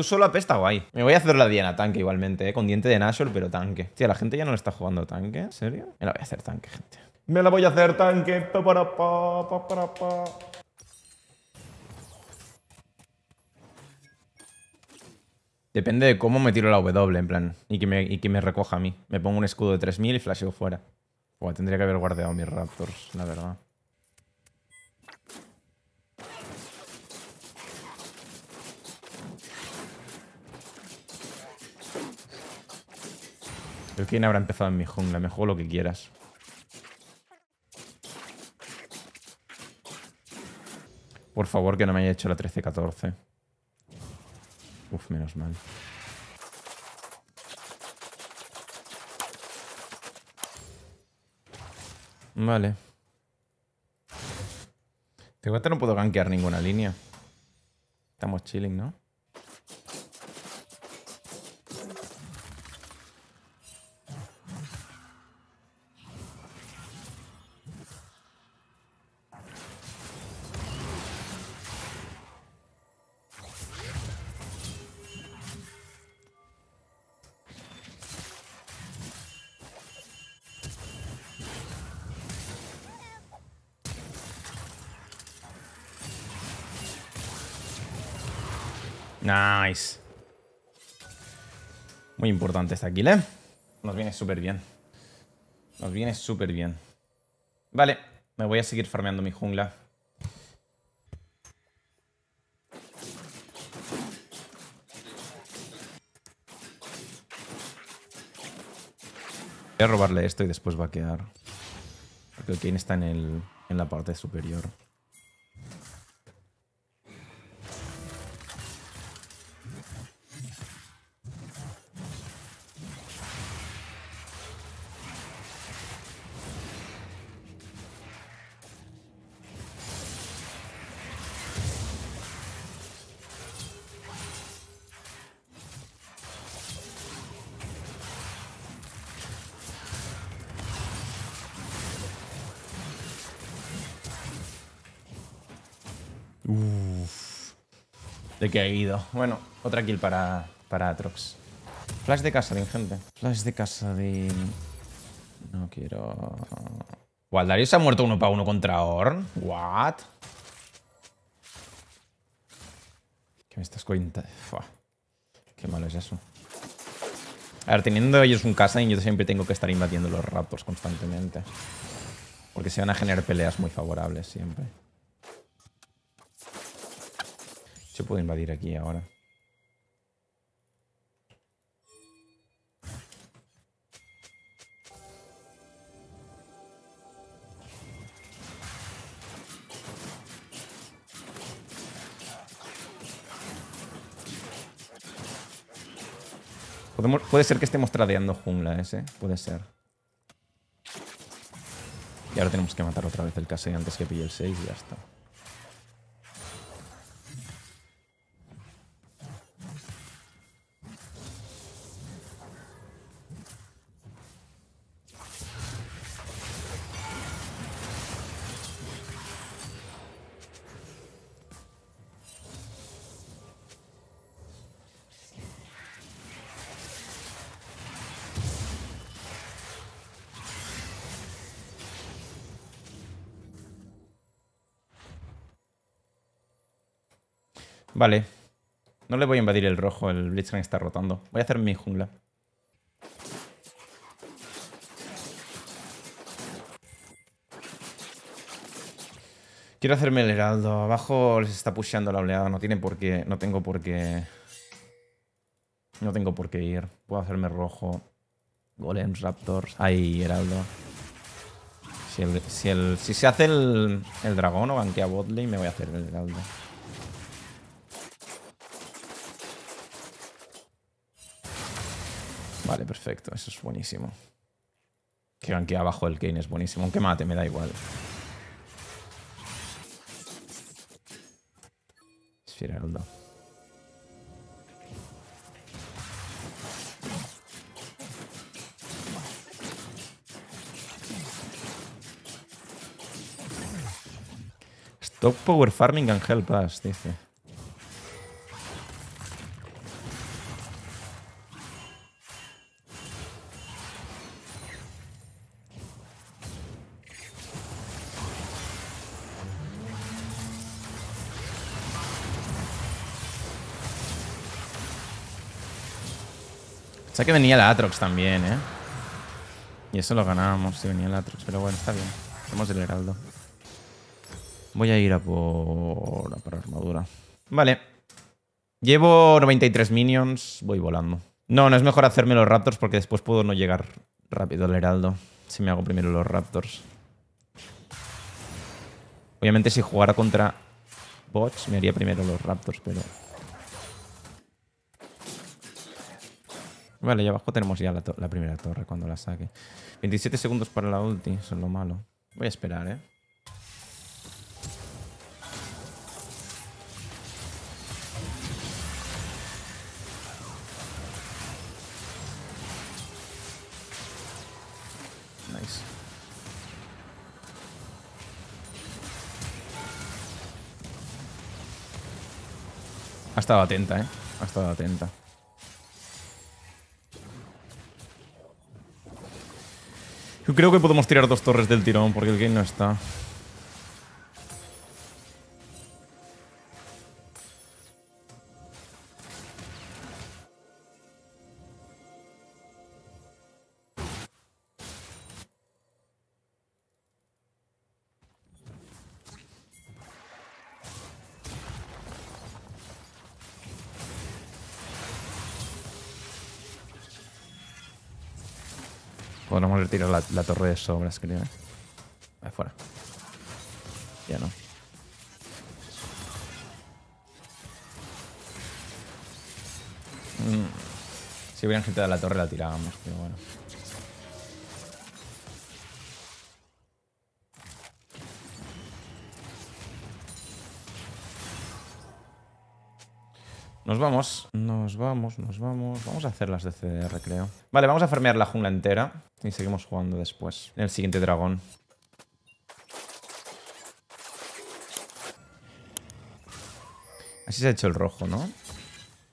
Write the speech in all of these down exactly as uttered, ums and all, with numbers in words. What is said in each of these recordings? Tú solo apesta guay. Me voy a hacer la Diana tanque igualmente, eh. Con diente de Nashor, pero tanque. Hostia, la gente ya no le está jugando tanque. ¿En serio? Me la voy a hacer tanque, gente. Me la voy a hacer tanque. Pa, para, pa, pa, para, pa. Depende de cómo me tiro la W, en plan. Y que me, y que me recoja a mí. Me pongo un escudo de tres mil y flasheo fuera. Buah, tendría que haber guardado mis Raptors, la verdad. Pero ¿quién habrá empezado en mi jungla? Me juego lo que quieras. Por favor, que no me haya hecho la trece catorce. Uf, menos mal. Vale. De vuelta no puedo gankear ninguna línea. Estamos chilling, ¿no? Nice. Muy importante esta kill, ¿eh? Nos viene súper bien. Nos viene súper bien. Vale, me voy a seguir farmeando mi jungla. Voy a robarle esto y después vaquear. Porque el Kane está en, el, en la parte superior. Uff, de que ha ido. Bueno, otra kill para, para Aatrox. Flash de Kassadin, gente. Flash de Kassadin. No quiero... Valdarius se ha muerto uno para uno contra Orn. What? ¿Qué me estás cuenta? Fua. Qué malo es eso. A ver, teniendo ellos un Kassadin, yo siempre tengo que estar invadiendo los Raptors constantemente. Porque se van a generar peleas muy favorables siempre. Se puede invadir aquí ahora. Podemos, puede ser que estemos tradeando jungla ese. Puede ser. Y ahora tenemos que matar otra vez el Kassadin antes que pille el seis y ya está. Vale. No le voy a invadir el rojo. El Blitzcrank está rotando. Voy a hacer mi jungla. Quiero hacerme el Heraldo. Abajo les está pusheando la oleada. No tiene por qué... No tengo por qué... No tengo por qué ir. Puedo hacerme rojo. Golems, Raptors... Ahí, Heraldo. Si, el, si, el, si se hace el, el dragón o ganquea Botley, me voy a hacer el Heraldo. Vale, perfecto. Eso es buenísimo. Que aquí abajo el Kane es buenísimo. Aunque mate, me da igual. Es Firalda. Stop power farming and help us, dice. O sea que venía la Aatrox también, ¿eh? Y eso lo ganábamos si venía la Aatrox. Pero bueno, está bien. Somos el Heraldo. Voy a ir a por... a por armadura. Vale. Llevo noventa y tres minions. Voy volando. No, no es mejor hacerme los Raptors porque después puedo no llegar rápido al Heraldo. Si me hago primero los Raptors. Obviamente si jugara contra Botch me haría primero los Raptors, pero... Vale, allá abajo tenemos ya la, to la primera torre cuando la saque. veintisiete segundos para la ulti, eso es lo malo. Voy a esperar, ¿eh? Nice. Ha estado atenta, ¿eh? Ha estado atenta. Yo creo que podemos tirar dos torres del tirón porque el Kane no está. Podríamos retirar la, la torre de sobras, creo. Ahí fuera. Ya no. Mm. Si hubieran quitado la torre la tirábamos, pero bueno. Nos vamos, nos vamos, nos vamos. Vamos a hacer las de C D R, creo. Vale, vamos a farmear la jungla entera y seguimos jugando después. En el siguiente dragón. Así se ha hecho el rojo, ¿no?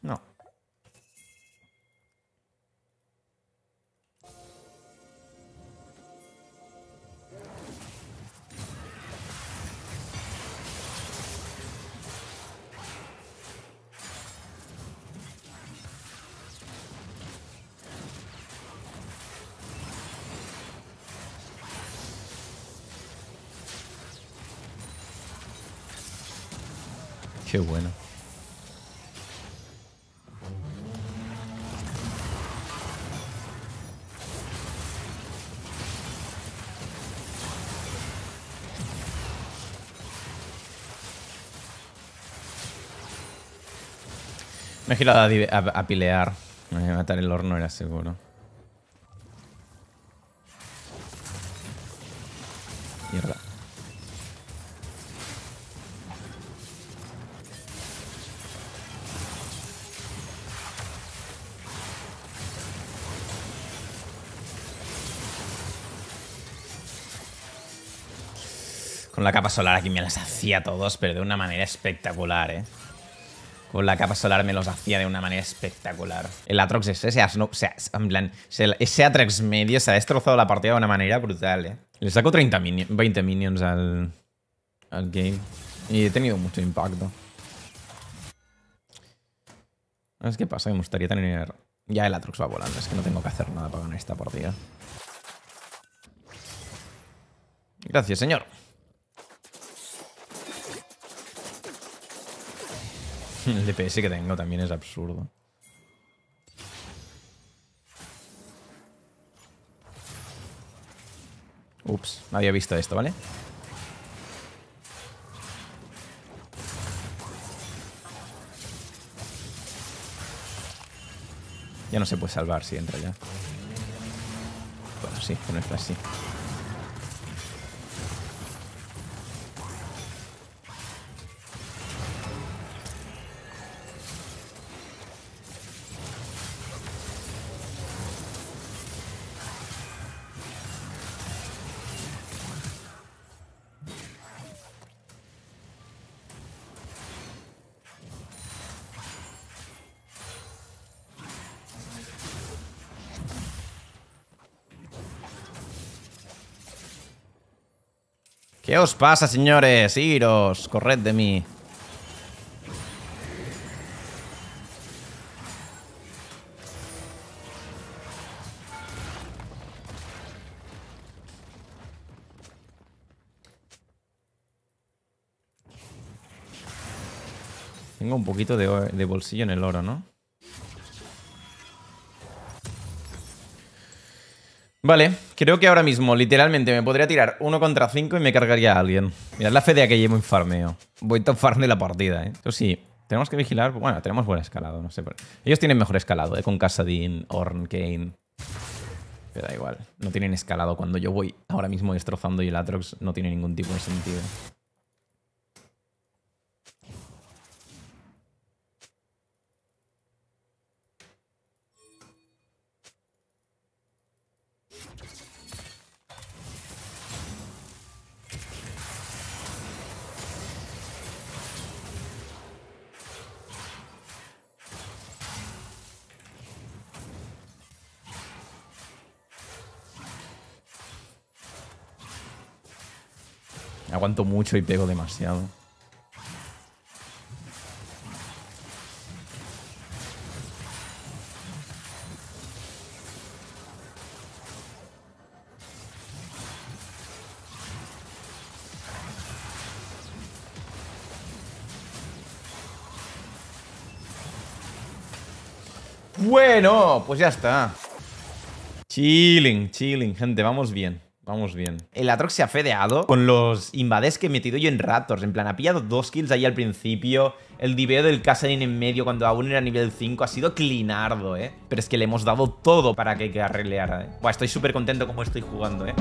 No. Qué bueno. Me he girado a, a, a pilear. Me voy a matar el horno, era seguro. Mierda. Con la capa solar aquí me las hacía todos, pero de una manera espectacular, ¿eh? Con la capa solar me los hacía de una manera espectacular. El Aatrox ese, ese, no, ese, en plan, ese Aatrox medio se ha destrozado la partida de una manera brutal, ¿eh? Le saco treinta minions, veinte minions al, al game. Y he tenido mucho impacto. ¿Sabes qué pasa? Me gustaría tener... Ya el Aatrox va volando, es que no tengo que hacer nada para ganar esta partida. Gracias, señor. El D P S que tengo también es absurdo. Ups, no había visto esto, ¿vale? Ya no se puede salvar si entra ya. Bueno, sí, con el flash sí. ¿Qué os pasa, señores? Iros, corred de mí. Tengo un poquito de, de bolsillo en el oro, ¿no? Vale, creo que ahora mismo literalmente me podría tirar uno contra cinco y me cargaría a alguien. Mirad la fedea que llevo en farmeo. Voy top farm de la partida, ¿eh? Eso sí, tenemos que vigilar... Bueno, tenemos buen escalado, no sé. Pero... ellos tienen mejor escalado, ¿eh? Con Kassadin, Orn, Kane... Pero da igual, no tienen escalado. Cuando yo voy ahora mismo destrozando y el Aatrox no tiene ningún tipo de sentido. Aguanto mucho y pego demasiado. Bueno, pues ya está. Chilling, chilling, gente, vamos bien. Vamos bien. El Aatrox se ha fedeado con los invades que he metido yo en Raptors. En plan, ha pillado dos kills ahí al principio. El diveo del Kassadin en medio cuando aún era nivel cinco ha sido clinardo, ¿eh? Pero es que le hemos dado todo para que carreleara, ¿eh? Buah, estoy súper contento como estoy jugando, ¿eh?